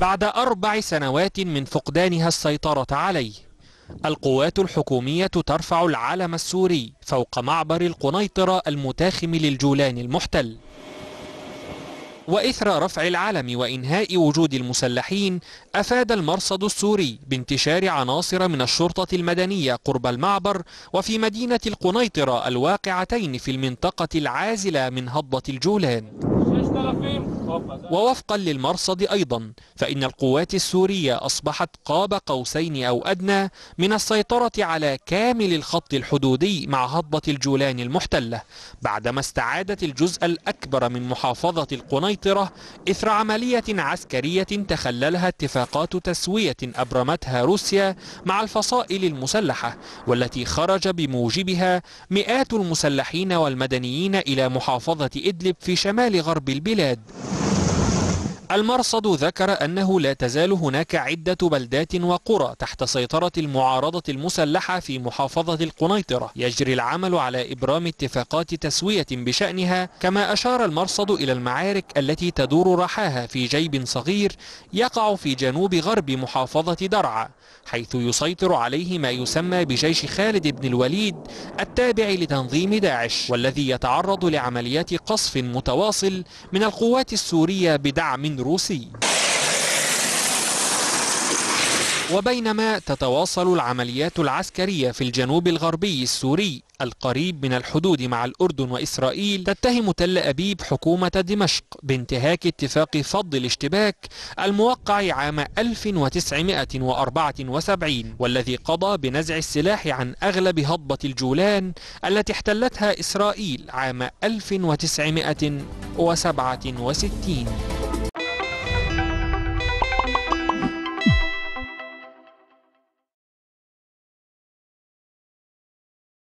بعد 4 سنوات من فقدانها السيطرة عليه. القوات الحكومية ترفع العلم السوري فوق معبر القنيطرة المتاخم للجولان المحتل. وإثر رفع العلم وإنهاء وجود المسلحين أفاد المرصد السوري بانتشار عناصر من الشرطة المدنية قرب المعبر وفي مدينة القنيطرة الواقعتين في المنطقة العازلة من هضبة الجولان. ووفقا للمرصد أيضا فإن القوات السورية أصبحت قاب قوسين أو أدنى من السيطرة على كامل الخط الحدودي مع هضبة الجولان المحتلة بعدما استعادت الجزء الأكبر من محافظة القنيطرة إثر عملية عسكرية تخللها اتفاقات تسوية أبرمتها روسيا مع الفصائل المسلحة والتي خرج بموجبها مئات المسلحين والمدنيين إلى محافظة إدلب في شمال غرب البلاد. المرصد ذكر أنه لا تزال هناك عدة بلدات وقرى تحت سيطرة المعارضة المسلحة في محافظة القنيطرة يجري العمل على إبرام اتفاقات تسوية بشأنها، كما أشار المرصد إلى المعارك التي تدور رحاها في جيب صغير يقع في جنوب غرب محافظة درعا، حيث يسيطر عليه ما يسمى بجيش خالد بن الوليد التابع لتنظيم داعش والذي يتعرض لعمليات قصف متواصل من القوات السورية بدعم روسي. وبينما تتواصل العمليات العسكرية في الجنوب الغربي السوري القريب من الحدود مع الأردن وإسرائيل، تتهم تل أبيب حكومة دمشق بانتهاك اتفاق فض الاشتباك الموقع عام 1974 والذي قضى بنزع السلاح عن أغلب هضبة الجولان التي احتلتها إسرائيل عام 1967.